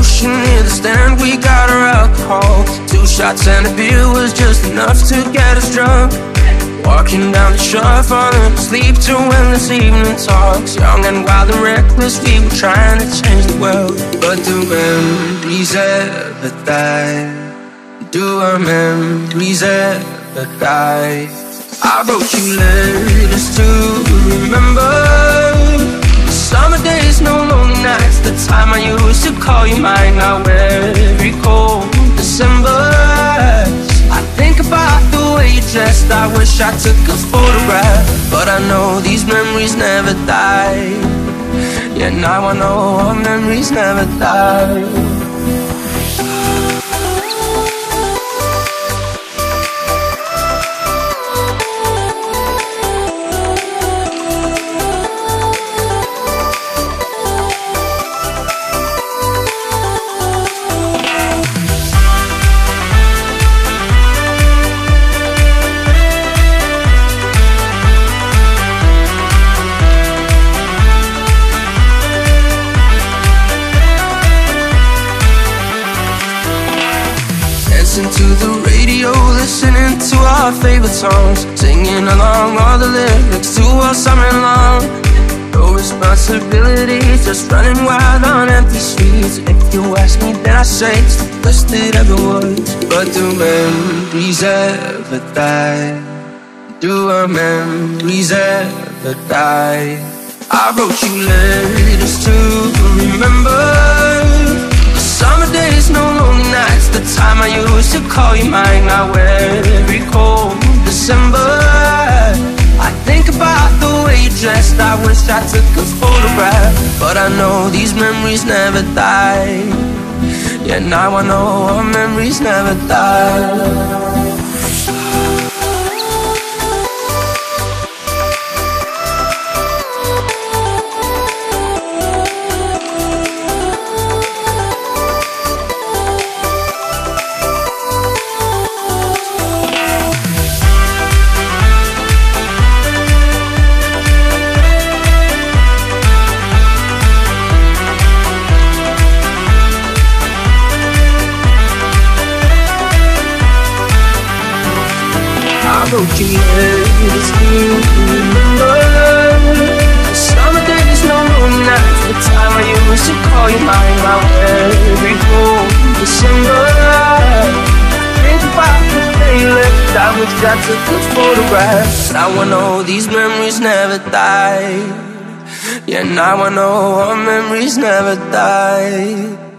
ocean near the stand, we got our alcohol. 2 shots and a beer was just enough to get us drunk. Walking down the shore, falling asleep to endless evening talks. Young and wild and reckless, we were trying to change the world. But do memories ever die? Do our memories ever die? I wrote you letters to remember the summer days, no lonely nights, the time I used to call you mine. Now every cold December dressed, I wish I took a photograph, but I know these memories never die. Yeah, now I know our memories never die. To the radio, listening to our favorite songs, singing along all the lyrics to all summer long. No responsibilities, just running wild on empty streets. If you ask me, then I say it's the best it ever was. But do memories ever die? Do our memories ever die? I wrote you letters to remember summer days, no lonely nights, the time I used to call you mine. Now every cold December I think about the way you dressed, I wish I took a photograph, but I know these memories never die. Yeah, now I know our memories never die. I wrote you letters to remember the summer days, no lonely nights, the time I used to call you mine. Now every cold December I think about the day you left, I wish I took a photograph. Now I know these memories never die. Yeah, now I know our memories never die.